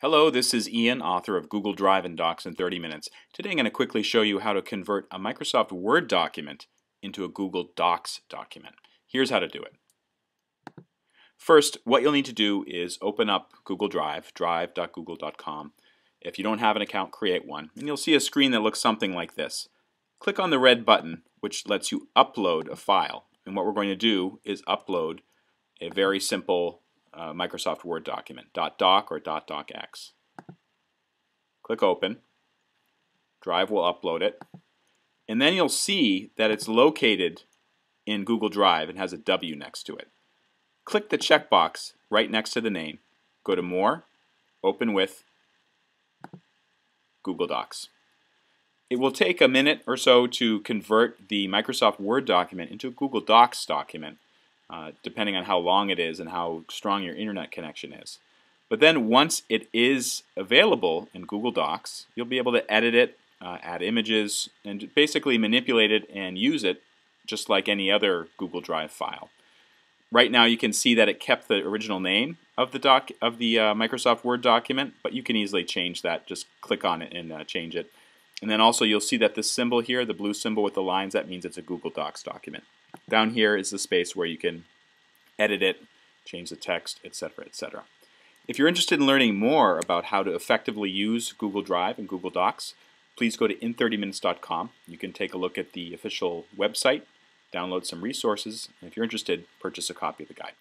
Hello, this is Ian, author of Google Drive and Docs in 30 Minutes. Today I'm going to quickly show you how to convert a Microsoft Word document into a Google Docs document. Here's how to do it. First, what you'll need to do is open up Google Drive, drive.google.com. If you don't have an account, create one. And you'll see a screen that looks something like this. Click on the red button, which lets you upload a file. And what we're going to do is upload a very simple Microsoft Word document, .doc or .docx. Click open. Drive will upload it. And then you'll see that it's located in Google Drive and has a W next to it. Click the checkbox right next to the name. Go to More, Open with, Google Docs. It will take a minute or so to convert the Microsoft Word document into a Google Docs document, depending on how long it is and how strong your internet connection is. But then once it is available in Google Docs, you'll be able to edit it, add images, and basically manipulate it and use it just like any other Google Drive file. Right now you can see that it kept the original name of the Microsoft Word document, but you can easily change that. Just click on it and change it. And then also you'll see that this symbol here, the blue symbol with the lines, that means it's a Google Docs document. Down here is the space where you can edit it, change the text, etc., etc. If you're interested in learning more about how to effectively use Google Drive and Google Docs, please go to in30minutes.com. You can take a look at the official website, download some resources, and if you're interested, purchase a copy of the guide.